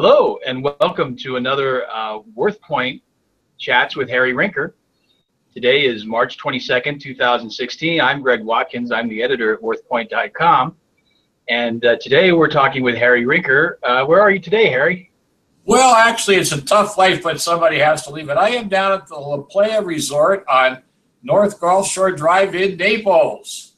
Hello, and welcome to another WorthPoint Chats with Harry Rinker. Today is March 22nd, 2016. I'm Greg Watkins. I'm the editor at WorthPoint.com. And today we're talking with Harry Rinker. Where are you today, Harry? Well, actually, it's a tough life, but somebody has to leave it. I am down at the La Playa Resort on North Gulf Shore Drive in Naples.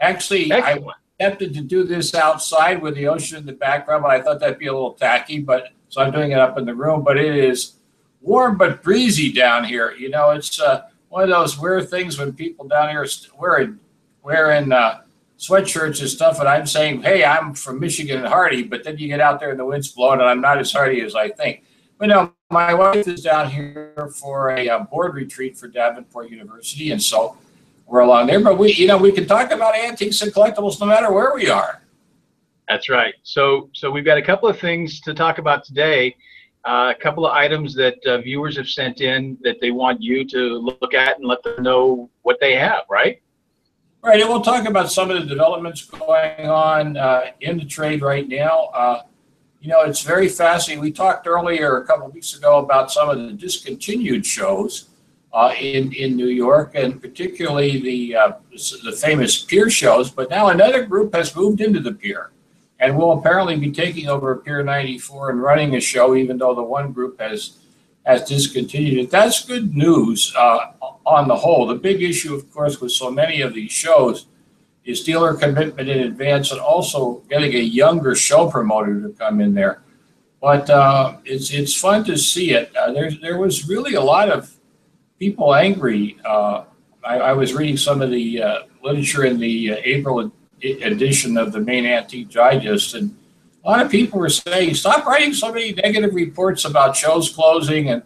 Actually, excellent. I attempted to do this outside with the ocean in the background, but I thought that'd be a little tacky, but so I'm doing it up in the room. But it is warm but breezy down here. You know, it's one of those weird things when people down here are wearing sweatshirts and stuff, and I'm saying, hey, I'm from Michigan and hardy, but then you get out there and the wind's blowing, and I'm not as hardy as I think. But no, my wife is down here for a board retreat for Davenport University, and so we're along there. But we, you know, we can talk about antiques and collectibles no matter where we are. That's right. So we've got a couple of things to talk about today. A couple of items that viewers have sent in that they want you to look at and let them know what they have, right? Right, and we'll talk about some of the developments going on in the trade right now. You know, it's very fascinating. We talked earlier a couple of weeks ago about some of the discontinued shows in New York, and particularly the famous Pier shows. But now another group has moved into the Pier, and will apparently be taking over Pier 94 and running a show, even though the one group has discontinued it. That's good news on the whole. The big issue, of course, with so many of these shows is dealer commitment in advance and also getting a younger show promoter to come in there. But it's fun to see it. There was really a lot of people angry. I was reading some of the literature in the April edition of the Maine Antique Digest, and a lot of people were saying, stop writing so many negative reports about shows closing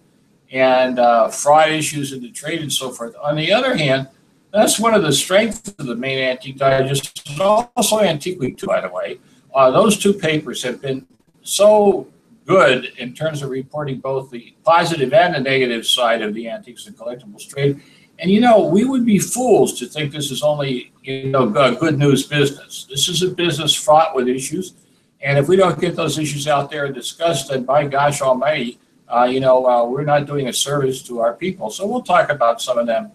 and fraud issues in the trade and so forth. On the other hand, that's one of the strengths of the Maine Antique Digest, and also Antique Week, too, by the way. Those two papers have been so good in terms of reporting both the positive and the negative side of the antiques and collectibles trade. And, you know, we would be fools to think this is only, you know, good news business. This is a business fraught with issues. And if we don't get those issues out there and discussed, then by gosh almighty, you know, we're not doing a service to our people. So we'll talk about some of them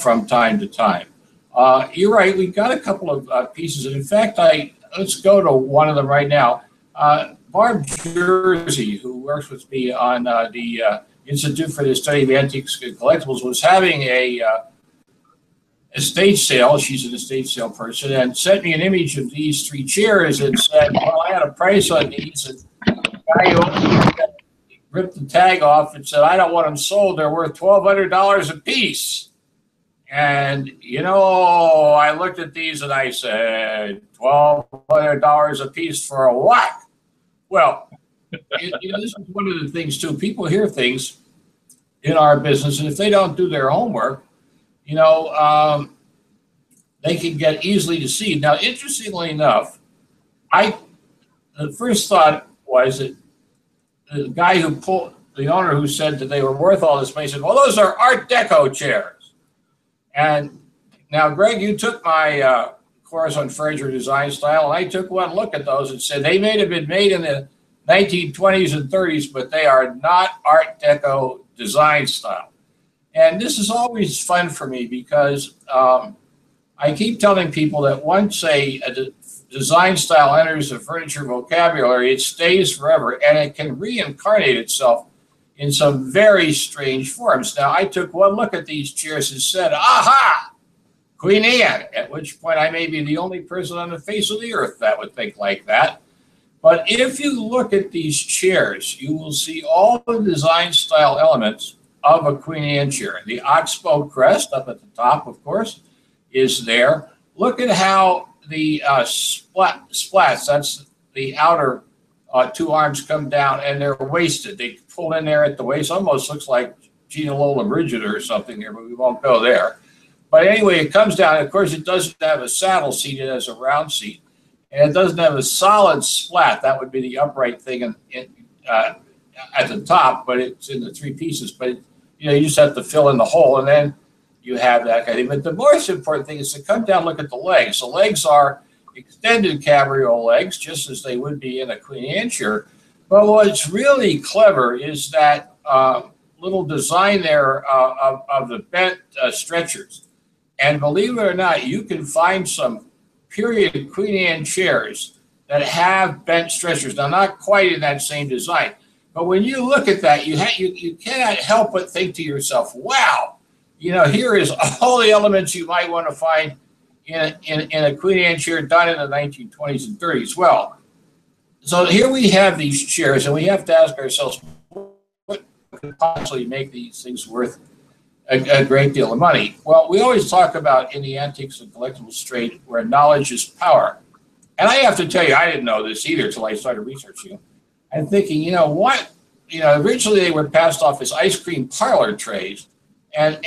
from time to time. You're right. We've got a couple of pieces. And in fact, let's go to one of them right now. Barb Jersey, who works with me on the Institute for the Study of Antiques and Collectibles, was having a estate sale. She's an estate sale person, and sent me an image of these three chairs and said, well, I had a price on these, and the guy who ripped the tag off and said, I don't want them sold. They're worth $1,200 a piece. And, you know, I looked at these and I said, $1,200 a piece for a what? Well, you know, this is one of the things, too. People hear things in our business, and if they don't do their homework, you know, they can get easily deceived. Now, interestingly enough, the first thought was that the guy who pulled, the owner who said that they were worth all this money, said, well, those are Art Deco chairs. And now, Greg, you took my course on furniture design style, and I took one look at those and said they may have been made in the 1920s and 30s, but they are not Art Deco design style. And this is always fun for me because I keep telling people that once a design style enters the furniture vocabulary, it stays forever, and it can reincarnate itself in some very strange forms. Now, I took one look at these chairs and said, aha, Queen Anne, at which point I may be the only person on the face of the earth that would think like that. But if you look at these chairs, you will see all the design style elements of a Queen Anne chair. The oxbow crest up at the top, of course, is there. Look at how the splats, that's the outer two arms, come down, and they're wasted. They pull in there at the waist. Almost looks like Gina Lola Brigida or something here, but we won't go there. But anyway, it comes down. Of course, it doesn't have a saddle seat. It has a round seat. And it doesn't have a solid splat. That would be the upright thing at the top, but it's in the three pieces. But it, you know, you just have to fill in the hole, and then you have that kind of thing. But the most important thing is to come down and look at the legs. The legs are extended cabrio legs, just as they would be in a Queen Anne chair. Well, what's really clever is that little design there of the bent stretchers. And believe it or not, you can find some period Queen Anne chairs that have bent stretchers. Now, not quite in that same design. But when you look at that, you cannot help but think to yourself, wow, you know, here is all the elements you might want to find in a Queen Anne chair done in the 1920s and 30s. Well, so here we have these chairs, and we have to ask ourselves, what could possibly make these things worth a great deal of money? Well, we always talk about in the antiques and collectibles trade where knowledge is power. And I have to tell you, I didn't know this either until I started researching it. I'm thinking, you know what? You know, originally they were passed off as ice cream parlor trays and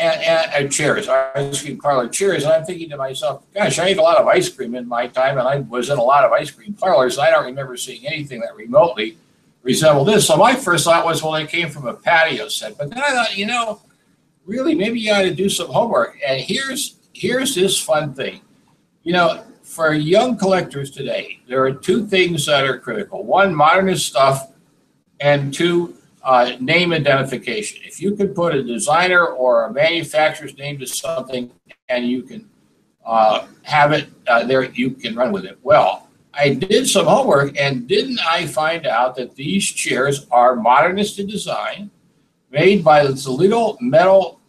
chairs, ice cream parlor chairs. And I'm thinking to myself, gosh, I ate a lot of ice cream in my time, and I was in a lot of ice cream parlors. And I don't remember seeing anything that remotely resembled this. So my first thought was, well, they came from a patio set. But then I thought, you know, really, maybe you ought to do some homework. And here's this fun thing. You know, for young collectors today, there are two things that are critical. One, modernist stuff, and two, name identification. If you can put a designer or a manufacturer's name to something and you can have it there, you can run with it. Well, I did some homework, and didn't I find out that these chairs are modernist in design, made by the Toledo Metal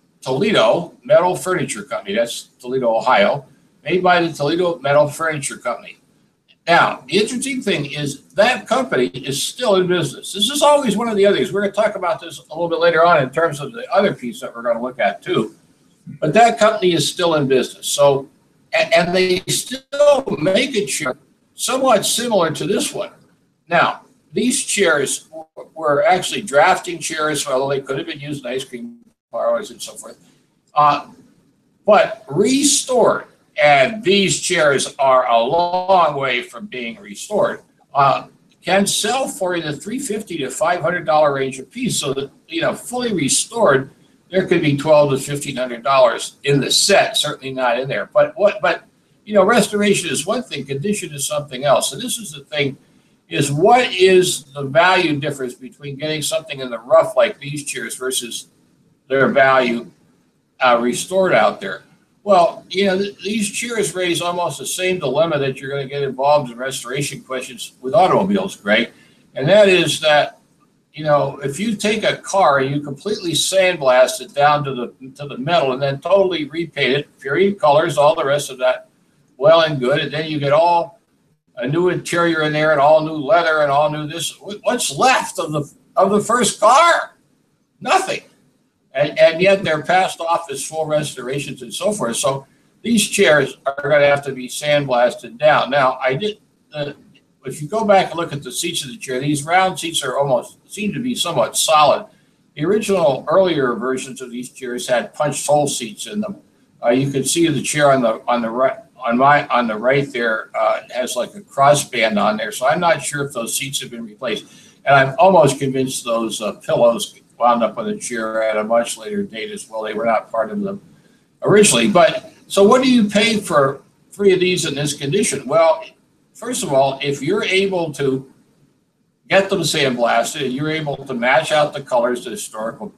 Furniture Company. That's Toledo, Ohio. Made by the Toledo Metal Furniture Company. Now, the interesting thing is that company is still in business. This is always one of the others. We're going to talk about this a little bit later on in terms of the other piece that we're going to look at too. But that company is still in business. So, and they still make a chair somewhat similar to this one. Now, these chairs were actually drafting chairs, although they could have been used in ice cream parlors and so forth, but restored. And these chairs are a long way from being restored, can sell for in the $350 to $500 range a piece. So that, you know, fully restored, there could be $1,200 to $1,500 in the set, certainly not in there. But you know, restoration is one thing, condition is something else. And this is the thing, is what is the value difference between getting something in the rough like these chairs versus their value restored out there? Well, you know, these chairs raise almost the same dilemma that you're going to get involved in restoration questions with automobiles, Greg. And that is that, you know, if you take a car and you completely sandblast it down to the metal and then totally repaint it, period colors, all the rest of that, well and good, and then you get all a new interior in there and all new leather and all new this, what's left of the first car? Nothing. And yet they're passed off as full restorations and so forth. So these chairs are going to have to be sandblasted down. Now, I did. If you go back and look at the seats of the chair, these round seats are almost seem to be somewhat solid. The original earlier versions of these chairs had punched hole seats in them. You can see the chair on the right there has like a crossband on there. So I'm not sure if those seats have been replaced. And I'm almost convinced those pillows wound up on the chair at a much later date as well. They were not part of them originally. But so what do you pay for three of these in this condition? Well, first of all, if you're able to get them sandblasted and you're able to match out the colors to historical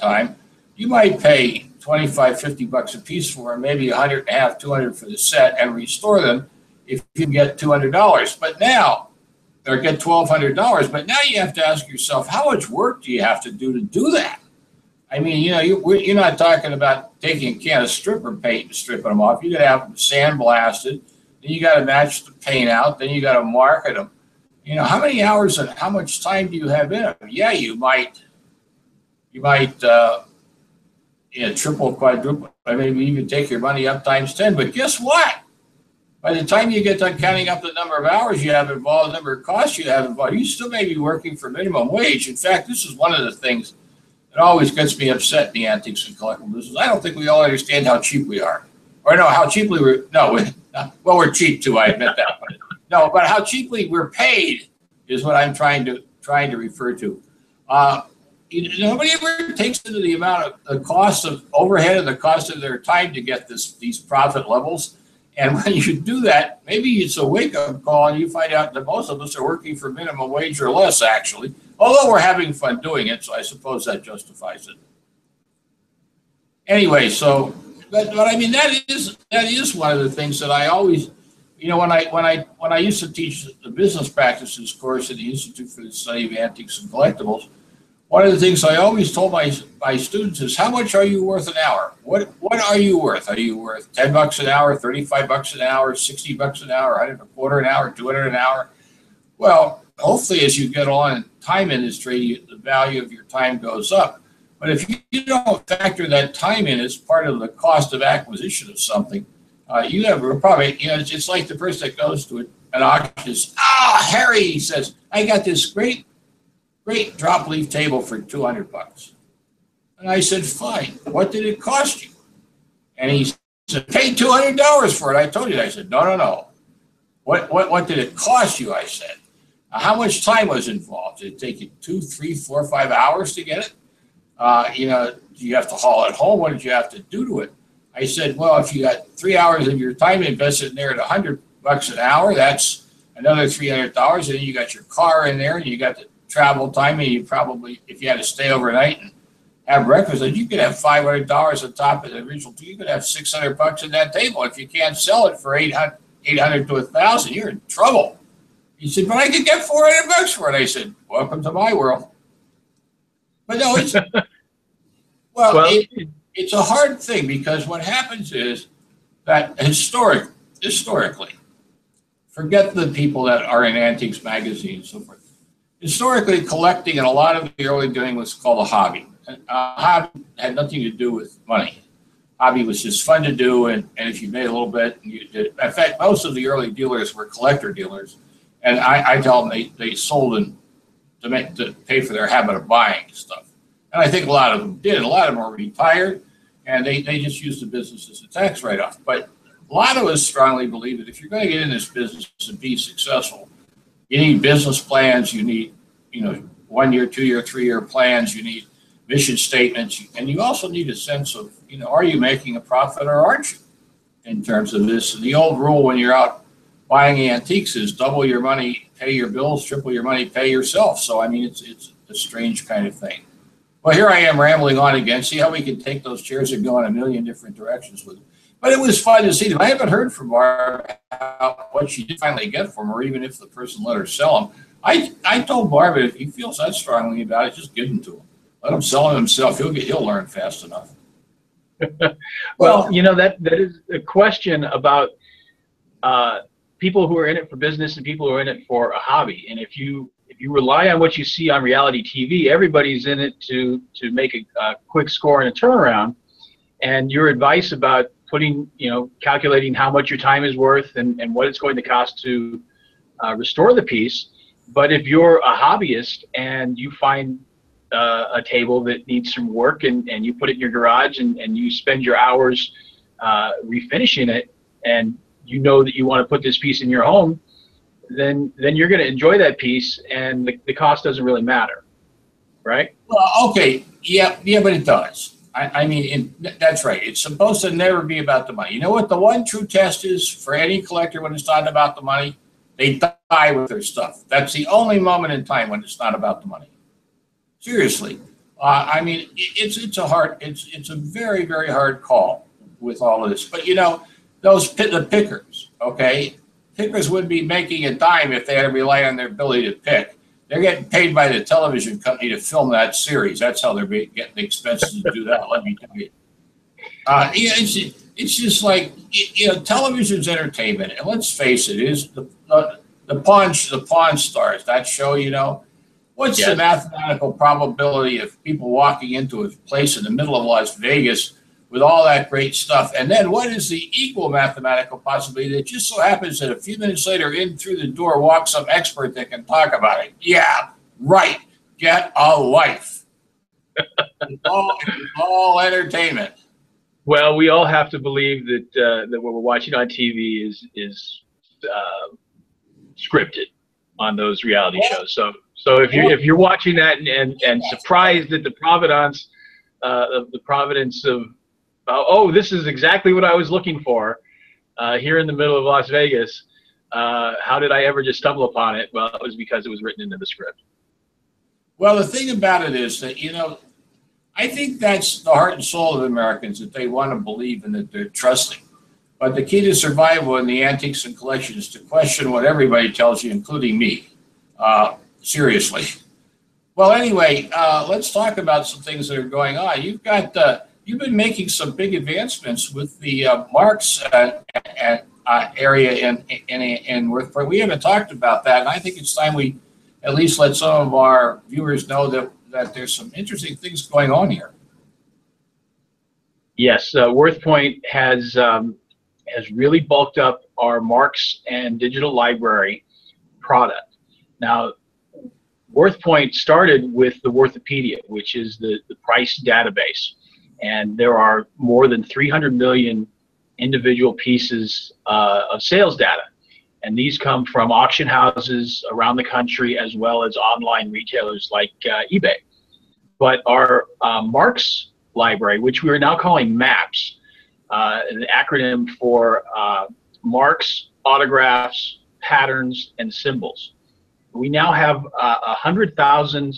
time, you might pay $25, $50 a piece for them, maybe $150, $200 for the set, and restore them if you get $200. But now, or get $1,200, but now you have to ask yourself, how much work do you have to do that? I mean, you know, you're not talking about taking a can of stripper paint and stripping them off. You're going to have them sandblasted, then you got to match the paint out, then you got to market them. You know, how many hours and how much time do you have in them? Yeah, you might you know, triple, quadruple, maybe even take your money up times 10, but guess what? By the time you get done counting up the number of hours you have involved, the number of costs you have involved, you still may be working for minimum wage. In fact, this is one of the things that always gets me upset in the antiques and collectible business. I don't think we all understand how cheap we are. Or no, how cheaply we're cheap too, I admit that. But no, but how cheaply we're paid is what I'm trying to refer to. You know, nobody ever takes into the amount of the cost of overhead and the cost of their time to get these profit levels. And when you do that, maybe it's a wake-up call and you find out that most of us are working for minimum wage or less, actually. Although we're having fun doing it, so I suppose that justifies it. Anyway, so, but I mean, that is one of the things that I always, you know, when I used to teach the business practices course at the Institute for the Study of Antiques and Collectibles, one of the things I always told my students is, how much are you worth an hour? What are you worth? Are you worth $10 an hour, $35 an hour, $60 an hour, $125 an hour, $200 an hour? Well, hopefully as you get on in time industry, the value of your time goes up. But if you don't factor that time in as part of the cost of acquisition of something, you have probably, you know, it's like the person that goes to an auction is, Harry, he says, I got this great drop leaf table for $200. And I said, fine, what did it cost you? And he said, pay $200 for it. I told you. I said, no. What did it cost you? I said, how much time was involved? Did it take you 2, 3, 4, 5 hours to get it? You know, do you have to haul it home? What did you have to do to it? I said, well, if you got 3 hours of your time invested in there at $100 an hour, that's another $300. And then you got your car in there and you got the travel time, and you probably, if you had to stay overnight and have breakfast, then you could have $500 on top of the original. You could have $600 in that table. If you can't sell it for $800 to $1,000, you're in trouble. He said, but I could get $400 for it. I said, welcome to my world. But no, it's well, it's a hard thing, because what happens is that historically, forget the people that are in antiques magazines and so forth. Historically, collecting in a lot of the early doing was called a hobby. A hobby had nothing to do with money. Hobby was just fun to do, and if you made a little bit, and you did. In fact, most of the early dealers were collector dealers, and I tell them they sold to pay for their habit of buying stuff. And I think a lot of them did. A lot of them were retired, and they just used the business as a tax write-off. But a lot of us strongly believe that if you're going to get in this business and be successful, you need business plans, you need, you know, 1-year, 2-year, 3-year plans, you need mission statements, and you also need a sense of, you know, are you making a profit or aren't you in terms of this? And the old rule when you're out buying antiques is double your money, pay your bills, triple your money, pay yourself. So, I mean, it's a strange kind of thing. Well, here I am rambling on again. See how we can take those chairs and go in a million different directions with them. But it was fun to see them. I haven't heard from Barb about what she did finally get from her, even if the person let her sell them. I told Barb, if he feels that strongly about it, just give them to him. Let him sell them himself. He'll learn fast enough. Well, you know, that is a question about people who are in it for business and people who are in it for a hobby. And if you rely on what you see on reality TV, everybody's in it to make a quick score and a turnaround. And your advice about putting, you know, calculating how much your time is worth and what it's going to cost to restore the piece. But if you're a hobbyist and you find a table that needs some work and you put it in your garage and you spend your hours refinishing it, and you know that you want to put this piece in your home, then you're going to enjoy that piece, and the cost doesn't really matter, right? Well, okay, yeah, but it does. I mean, that's right. It's supposed to never be about the money. You know what the one true test is for any collector when it's not about the money? They die with their stuff. That's the only moment in time when it's not about the money. Seriously. I mean, it's a very, very hard call with all of this. But, you know, the pickers, okay? Pickers wouldn't be making a dime if they had to rely on their ability to pick. They're getting paid by the television company to film that series. That's how they're getting the expenses to do that, let me tell you. Yeah, it's just like, you know, television's entertainment. And let's face it, is the Pawn Stars, that show, you know. What's the mathematical probability of people walking into a place in the middle of Las Vegas with all that great stuff? And then what is the equal mathematical possibility that just so happens that a few minutes later in through the door walks some expert that can talk about it? Yeah, right. Get a life. It's all entertainment. Well, we all have to believe that what we're watching on TV is scripted on those reality shows. So if you're watching that and surprised at the providence of, oh, this is exactly what I was looking for. here in the middle of Las Vegas. How did I ever just stumble upon it? Well, it was because it was written into the script. Well, the thing about it is that, you know, I think that's the heart and soul of Americans, that they want to believe and that they're trusting. But the key to survival in the antiques and collection is to question what everybody tells you, including me, seriously. Well, anyway, let's talk about some things that are going on. You've got, you've been making some big advancements with the Marks area in WorthPoint. We haven't talked about that, and I think it's time we at least let some of our viewers know that, there's some interesting things going on here. Yes, WorthPoint has really bulked up our Marks and digital library product. Now, WorthPoint started with the Worthopedia, which is the price database, and there are more than 300 million individual pieces of sales data, and these come from auction houses around the country as well as online retailers like eBay. But our Marks library, which we are now calling MAPS, an acronym for Marks, Autographs, Patterns, and Symbols. We now have 100,000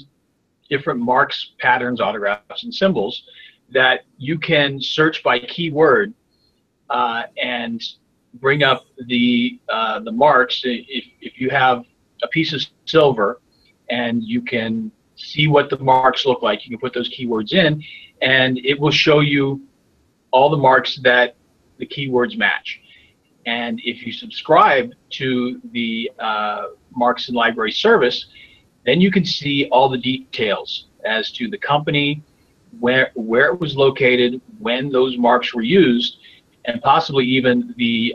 different marks, patterns, autographs, and symbols that you can search by keyword and bring up the marks. If you have a piece of silver and you can see what the marks look like, you can put those keywords in, and it will show you all the marks that the keywords match. And if you subscribe to the Marks and Library service, then you can see all the details as to the company, where it was located, when those marks were used, and possibly even the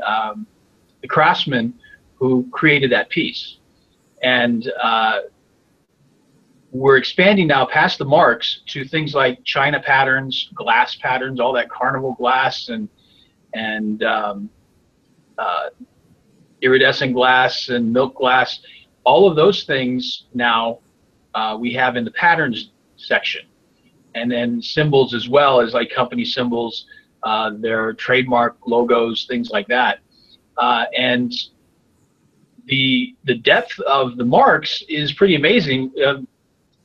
craftsman who created that piece. And we're expanding now past the marks to things like china patterns, glass patterns, all that carnival glass and iridescent glass and milk glass. All of those things now we have in the patterns section. And then symbols as well, as like company symbols, their trademark logos, things like that. And the depth of the marks is pretty amazing.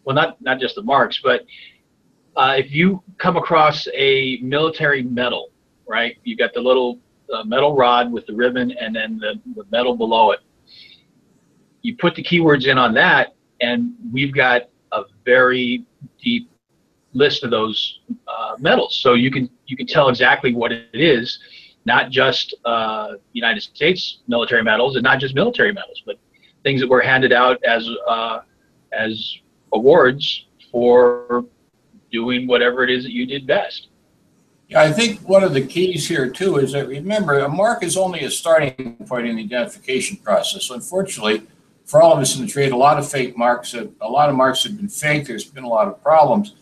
Well, not just the marks, but if you come across a military medal, right? You got the little metal rod with the ribbon and then the metal below it. You put the keywords in on that, and we've got a very deep list of those medals. So you can tell exactly what it is, not just United States military medals, and not just military medals, but things that were handed out as awards for doing whatever it is that you did best. Yeah, I think one of the keys here too is that, remember, a mark is only a starting point in the identification process. So unfortunately, for all of us in the trade, a lot of fake marks, a lot of marks have been fake. There's been a lot of problems.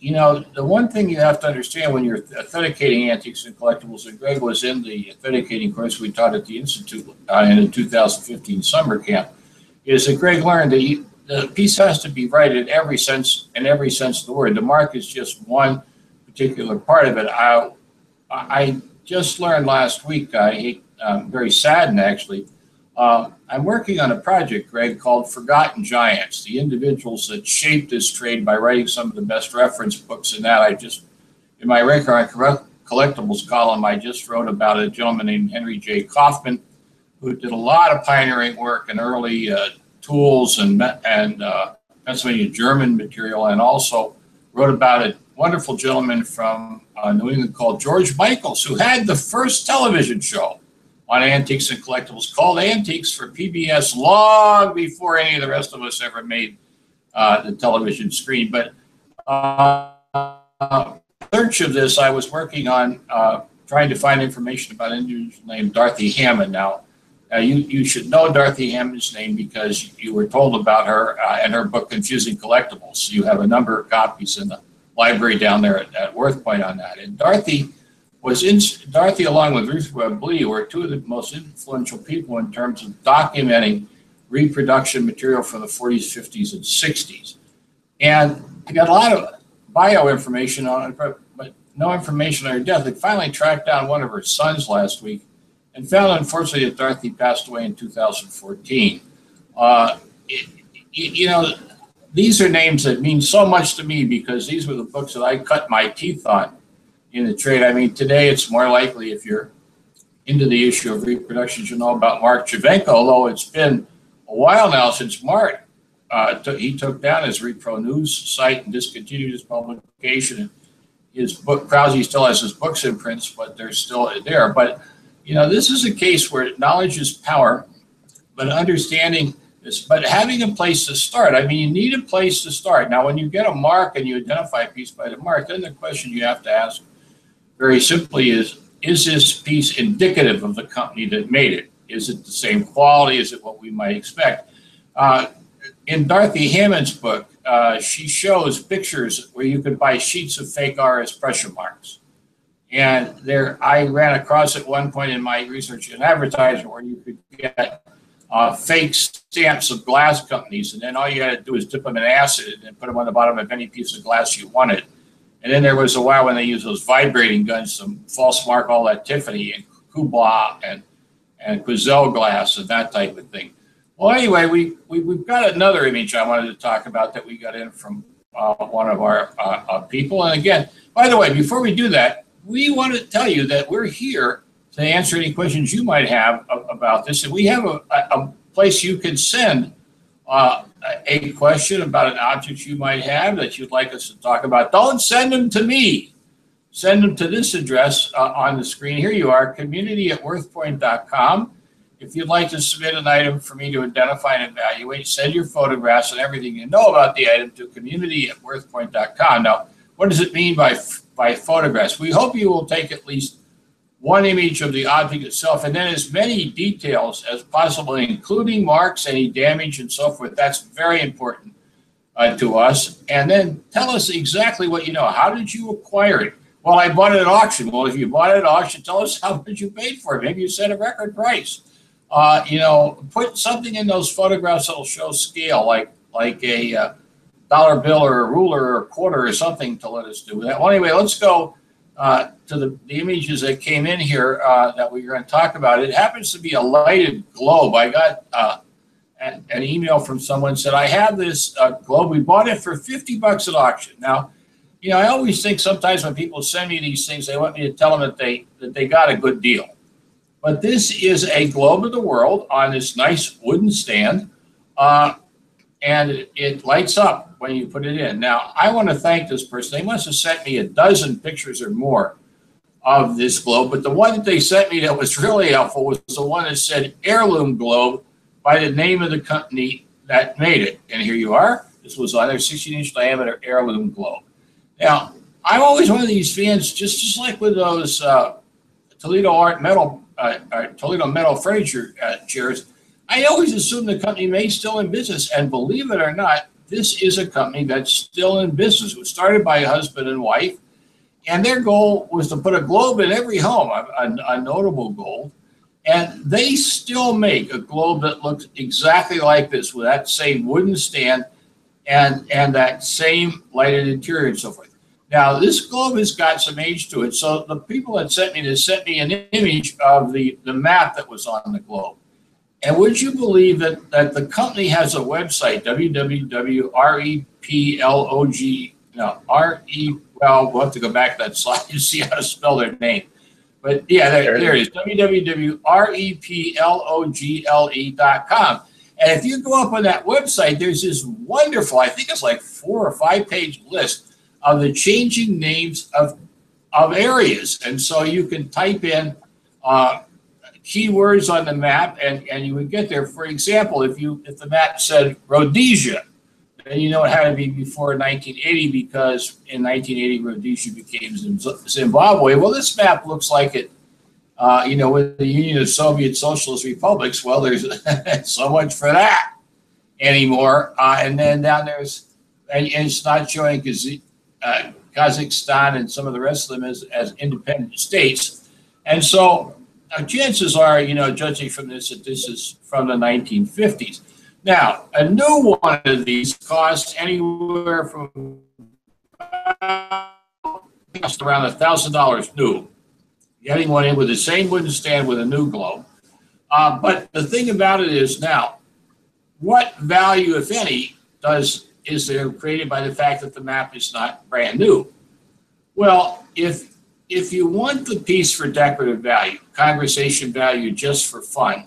You know, the one thing you have to understand when you're authenticating antiques and collectibles, and Greg was in the authenticating course we taught at the Institute in the 2015 summer camp, is that Greg learned that the piece has to be right in every sense of the word. The mark is just one particular part of it. I just learned last week, I'm very saddened actually, I'm working on a project, Greg, called Forgotten Giants, the individuals that shaped this trade by writing some of the best reference books. And that I just, in my Rinker Collectibles column, I just wrote about a gentleman named Henry J. Kaufman, who did a lot of pioneering work in early tools and Pennsylvania German material, and also wrote about a wonderful gentleman from New England called George Michaels, who had the first television show on antiques and collectibles called Antiques for PBS, long before any of the rest of us ever made the television screen. But search of this, I was working on trying to find information about an individual named Dorothy Hammond. Now, you should know Dorothy Hammond's name because you were told about her and her book, Confusing Collectibles. You have a number of copies in the library down there at WorthPoint on that. And Dorothy, along with Ruth Webb Lee, were two of the most influential people in terms of documenting reproduction material from the 40s, 50s, and 60s. And I got a lot of bio information on it, but no information on her death. They finally tracked down one of her sons last week, and fell, unfortunately, as Dorothy passed away in 2014. You know, these are names that mean so much to me because these were the books that I cut my teeth on in the trade. I mean, today it's more likely if you're into the issue of reproductions, you know about Mark Cervenka, although it's been a while now since Mark, he took down his Repro News site and discontinued his publication. His book, Krause, still has his books in prints, but they're still there. But, you know, this is a case where knowledge is power, but understanding this, but having a place to start. I mean, you need a place to start. Now, when you get a mark and you identify a piece by the mark, then the question you have to ask very simply is this piece indicative of the company that made it? Is it the same quality? Is it what we might expect? In Dorothy Hammond's book, she shows pictures where you could buy sheets of fake RS pressure marks. And there, I ran across at one point in my research an advertisement where you could get fake stamps of glass companies, and then all you had to do was dip them in acid and put them on the bottom of any piece of glass you wanted. And then there was a while when they used those vibrating guns, some false mark, all that Tiffany and Kubla and Quisel glass and that type of thing. Well, anyway, we've got another image I wanted to talk about that we got in from one of our people. And again, by the way, before we do that, we want to tell you that we're here to answer any questions you might have about this. And we have a place you can send a question about an object you might have that you'd like us to talk about. Don't send them to me. Send them to this address on the screen. Here you are, community@worthpoint.com. If you'd like to submit an item for me to identify and evaluate, send your photographs and everything you know about the item to community@worthpoint.com. Now, what does it mean by photographs? We hope you will take at least one image of the object itself and then as many details as possible, including marks, any damage, and so forth. That's very important to us. And then tell us exactly what you know. How did you acquire it? Well, I bought it at auction. Well, if you bought it at auction, tell us how much you paid for it. Maybe you set a record price. You know, put something in those photographs that'll show scale, like a dollar bill or a ruler or a quarter or something to let us do that. Well, anyway, let's go to the images that came in here that we were going to talk about. It happens to be a lighted globe. I got an email from someone said, I have this globe. We bought it for 50 bucks at auction. Now, you know, I always think sometimes when people send me these things, they want me to tell them that they got a good deal. But this is a globe of the world on this nice wooden stand, and it lights up when you put it in. Now, I want to thank this person. They must have sent me a dozen pictures or more of this globe, but the one that they sent me that was really helpful was the one that said Heirloom Globe by the name of the company that made it. And here you are. This was on their 16-inch diameter Heirloom Globe. Now, I'm always one of these fans, just like with those Toledo Metal Furniture chairs, I always assume the company may still in business, and believe it or not, this is a company that's still in business. It was started by a husband and wife, and their goal was to put a globe in every home, a notable goal, and they still make a globe that looks exactly like this with that same wooden stand and that same lighted interior and so forth. Now, this globe has got some age to it, so the people that sent me this sent me an image of the map that was on the globe. And would you believe that the company has a website, well, we'll have to go back to that slide to see how to spell their name. But, yeah, there it is, www.replogle.com. And if you go up on that website, there's this wonderful, I think it's like 4- or 5-page list of the changing names of areas. And so you can type in keywords on the map and you would get there. For example, if the map said Rhodesia, then you know it had to be before 1980 because in 1980 Rhodesia became Zimbabwe. Well, this map looks like it, you know, with the Union of Soviet Socialist Republics. Well, there's so much for that anymore. And then down there's, and it's not showing because Kazakhstan and some of the rest of them as independent states. And so chances are, you know, judging from this, that this is from the 1950s. Now, a new one of these costs anywhere from around $1,000 new. getting one in with the same wooden stand with a new globe. But the thing about it is now, what value, if any, is there created by the fact that the map is not brand new? Well, if you want the piece for decorative value, conversation value just for fun,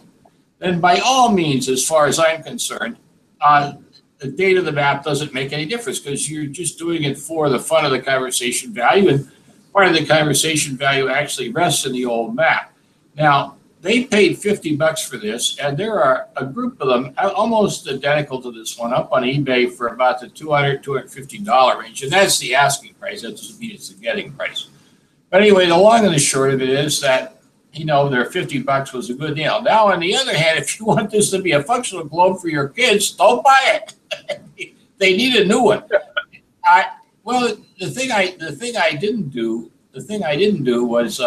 then by all means, as far as I'm concerned, the date of the map doesn't make any difference because you're just doing it for the fun of the conversation value, and part of the conversation value actually rests in the old map. Now, they paid $50 for this, and there are a group of them almost identical to this one up on eBay for about the $200, $250 range, and that's the asking price. That doesn't mean it's the getting price. But anyway, the long and the short of it is that, you know, their $50 was a good deal. Now, on the other hand, if you want this to be a functional globe for your kids, don't buy it. They need a new one. The thing I didn't do was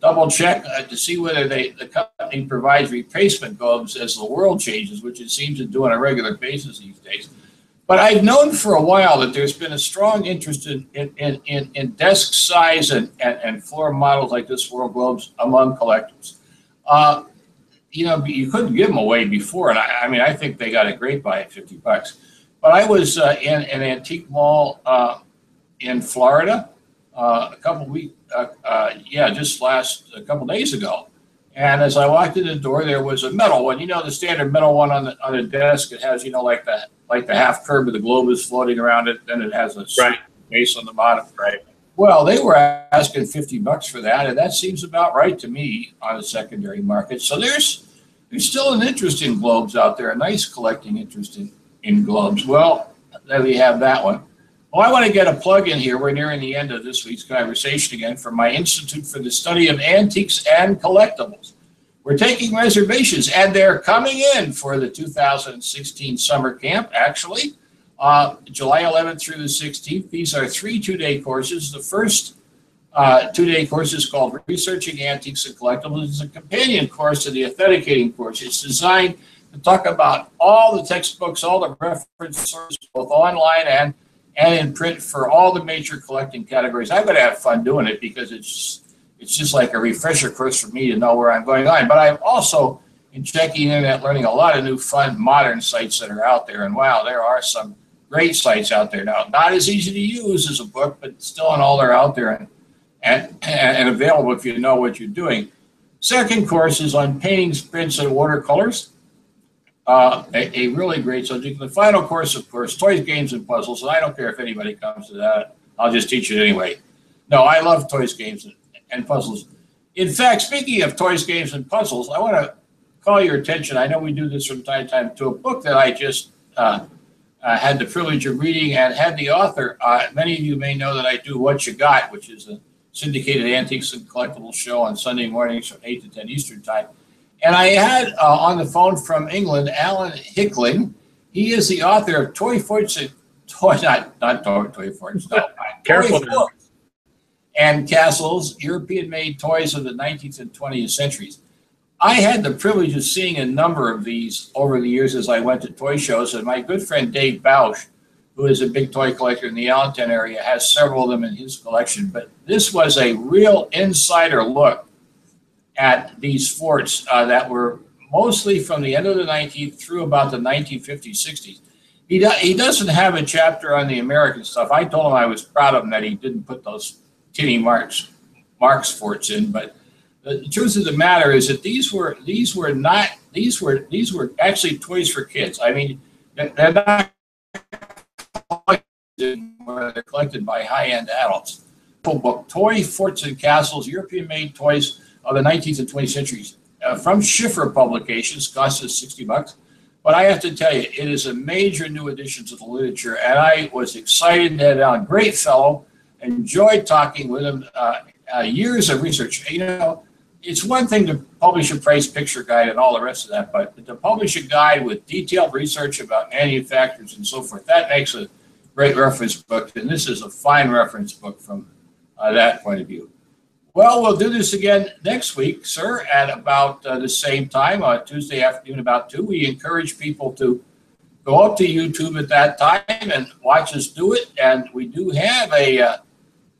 double check to see whether the company provides replacement globes as the world changes, which it seems to do on a regular basis these days. But I've known for a while that there's been a strong interest in desk size and floor models like this World Globes among collectors. You know, you couldn't give them away before, and I mean, I think they got a great buy at $50. But I was in an antique mall in Florida a couple days ago. And as I walked in the door, there was a metal one. You know, the standard metal one on the desk. It has, you know, like the half curve of the globe is floating around it. Then it has a base on the bottom. Right. Well, they were asking $50 for that, and that seems about right to me on the secondary market. So there's still an interest in globes out there, a nice collecting interest in globes. Well, there we have that one. Well, I want to get a plug in here. We're nearing the end of this week's conversation again from my Institute for the Study of Antiques and Collectibles. We're taking reservations, and they're coming in for the 2016 summer camp, actually, July 11th through the 16th. These are 3 two-day courses. The first two-day course is called Researching Antiques and Collectibles. It's a companion course to the Authenticating course. It's designed to talk about all the textbooks, all the reference sources, both online and in print for all the major collecting categories. I'm going to have fun doing it because it's just like a refresher course for me to know where I'm going on. But I'm also, in checking in at learning a lot of new fun modern sites that are out there. And wow, there are some great sites out there now. Not as easy to use as a book, but still in all they're out there and available if you know what you're doing. Second course is on paintings, prints, and watercolors. A really great subject. The final course, of course, toys, games, and puzzles. And I don't care if anybody comes to that. I'll just teach it anyway. No, I love toys, games, and puzzles. In fact, speaking of toys, games, and puzzles, I want to call your attention. I know we do this from time to time to a book that I just had the privilege of reading and had the author. Many of you may know that I do What You Got, which is a syndicated antiques and collectibles show on Sunday mornings from 8 to 10 Eastern time. And I had on the phone from England, Alan Hickling. He is the author of Toy Forts and Toy Forts and Castles, European-made toys of the 19th and 20th centuries. I had the privilege of seeing a number of these over the years as I went to toy shows, and my good friend Dave Bausch, who is a big toy collector in the Allentown area, has several of them in his collection. But this was a real insider look at these forts that were mostly from the end of the 19th through about the 1950s, 60s. He doesn't have a chapter on the American stuff. I told him I was proud of him that he didn't put those tinny Marks forts in, but the truth of the matter is that these were actually toys for kids. I mean, they're not collected by high-end adults. Book, Toy Forts and Castles, European-made toys of the 19th and 20th centuries from Schiffer Publications, cost us $60. But I have to tell you, it is a major new addition to the literature, and I was excited to have Alan. Great fellow, enjoyed talking with him. Years of research. You know, it's one thing to publish a price picture guide and all the rest of that, but to publish a guide with detailed research about manufacturers and so forth, that makes a great reference book, and this is a fine reference book from that point of view. Well, we'll do this again next week, sir, at about the same time, Tuesday afternoon about 2. We encourage people to go up to YouTube at that time and watch us do it. And we do have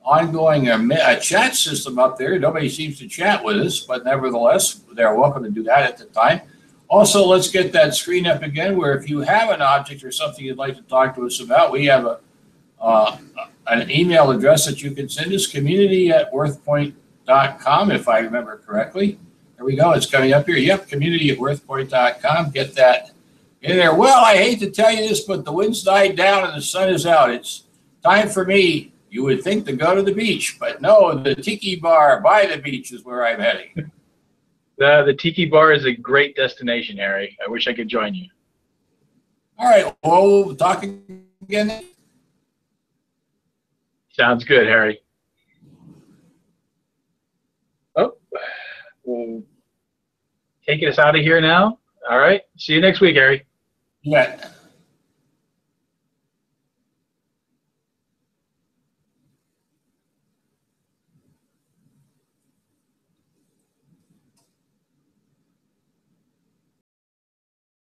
ongoing a chat system up there. Nobody seems to chat with us, but nevertheless, they're welcome to do that at the time. Also, let's get that screen up again where if you have an object or something you'd like to talk to us about, we have a, an email address that you can send us, community@worthpoint.com, if I remember correctly. There we go. It's coming up here. Yep, community@worthpoint.com. Get that in there. Well, I hate to tell you this, but the wind's died down and the sun is out. It's time for me, you would think, to go to the beach, but no, the Tiki Bar by the beach is where I'm heading. The Tiki Bar is a great destination, Harry. I wish I could join you. All right. Well, we'll talk again. Sounds good, Harry. Oh, we'll take us out of here now. All right. See you next week, Harry. Yeah.